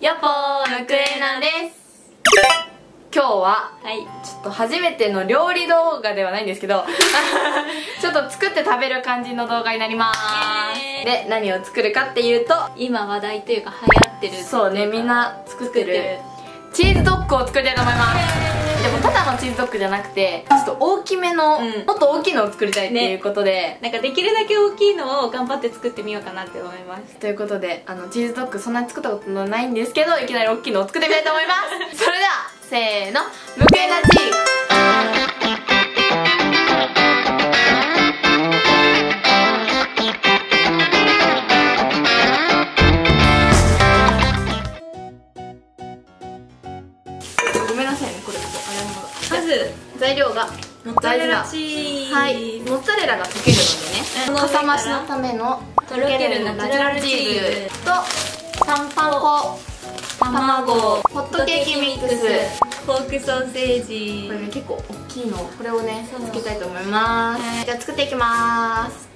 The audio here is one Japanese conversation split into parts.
ヤッホー、ムクレナです。今日は、ちょっと初めての料理動画ではないんですけどちょっと作って食べる感じの動画になります。で、何を作るかっていうと、今話題というか流行ってる、そうね、みんな作ってるチーズドッグを作りたいと思います。でもただのチーズドッグじゃなくて、ちょっと大きめの、もっと大きいのを作りたいっていうことで、なんかできるだけ大きいのを頑張って作ってみようかなって思います。ということで、チーズドッグそんなに作ったことないんですけど、いきなり大きいのを作ってみたいと思いますそれではせーの、ムクレナチー材料がモッツァレラチーズ、モッツァレラが溶けるのでね、かさ増しのためのとろけるナチュラルチーズと卵、ホットケーキミックス、ポークソーセージ、これね結構大きいの、これをねつけたいと思います。じゃあ作っていきます。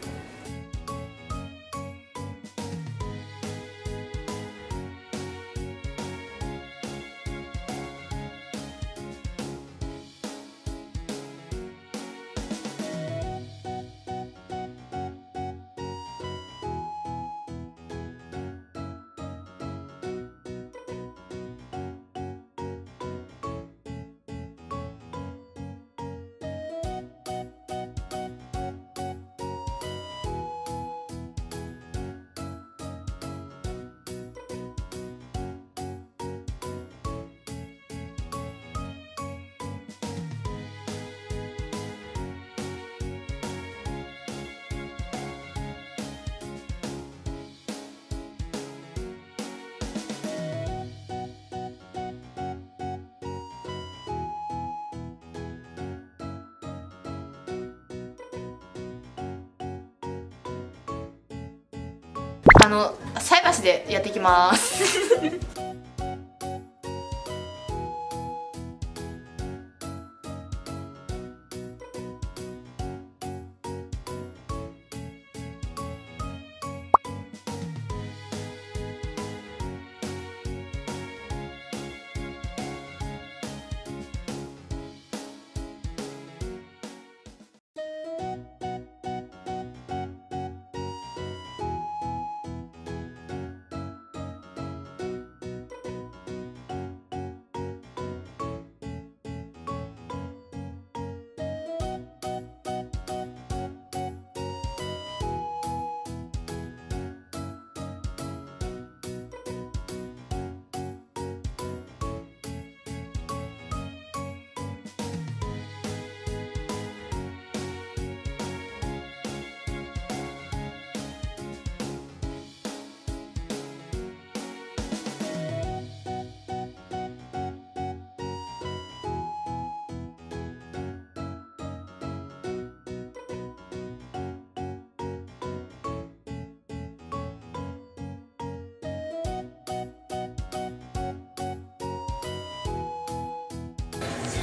菜箸でやっていきます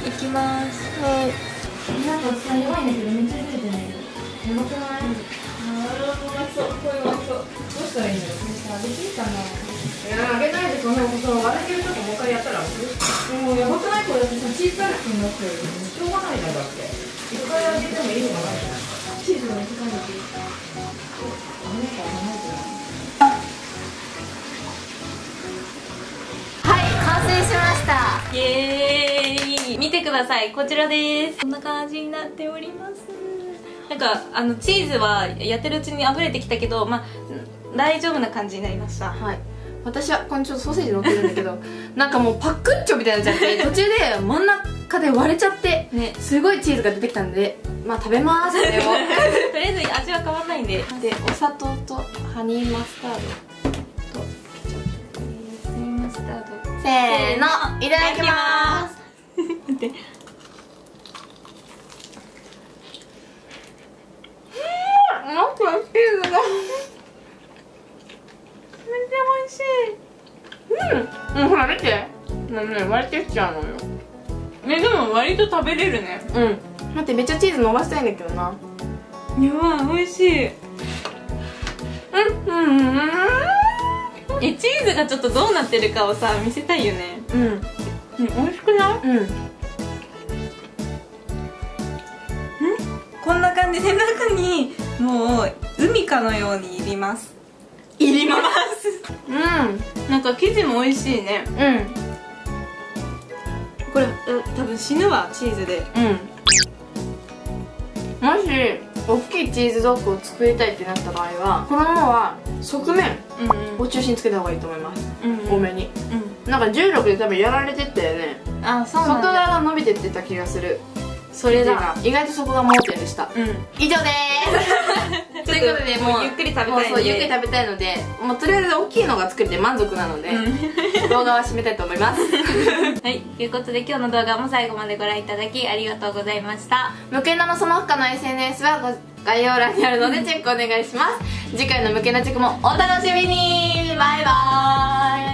いきます。はい、なんかさ、弱いんだけどめっちゃ出てないよ。やばくない？あー、これうまそう。どうしたらいいの？できるかな？いや、あげないで。そんなこと笑ってる。ちょっともう一回やったらもうやばくない？これだってさ、チーズだらけになってる。しょうがないじゃん。だって一回あげてもいいのがないじゃない。チーズが短いのっていいかあげたら甘いじゃん。完成しました。イエーイ。見てください、こちらです。こんな感じになっております。なんかチーズはやってるうちに溢れてきたけど、まあ大丈夫な感じになりました。はい、私はこれちょっとソーセージ乗ってるんだけどなんかもうパクッチョみたいになっちゃって、途中で真ん中で割れちゃって、ね、すごいチーズが出てきたんで、まあ食べます。でもとりあえず味は変わらないんで、でお砂糖とハニーマスタードとケチャップ、ハニーマスタード、せーの、いただきます。なんかチーズがめっちゃ美味しい。ほら見て、割れてきちゃうのよ。でも割と食べれるね。待って、めっちゃチーズ伸ばしたいんだけどな。やばい、美味しい。え、チーズがちょっとどうなってるかをさ見せたいよね。うん、うん、美味しくない？うん。こんな感じで中にもう海かのようにいります。いります。うん。なんか生地も美味しいね。うん。これ多分死ぬわチーズで。うん。もし大きいチーズドッグを作りたいってなった場合は、このままは側面を中心につけた方がいいと思います。多めに。なんか16で多分やられてったよね。あ、そうなんだ。外側が伸びてってた気がする。それだ。意外とそこが盲点でした。以上でーす。ということで、もうゆっくり食べたいので、ゆっくり食べたいので、もうとりあえず大きいのが作れて満足なので、動画は締めたいと思います。はい、ということで今日の動画も最後までご覧いただきありがとうございました。むけなのその他の SNS は概要欄にあるのでチェックお願いします。次回のむけなチェックもお楽しみに。バイバーイ。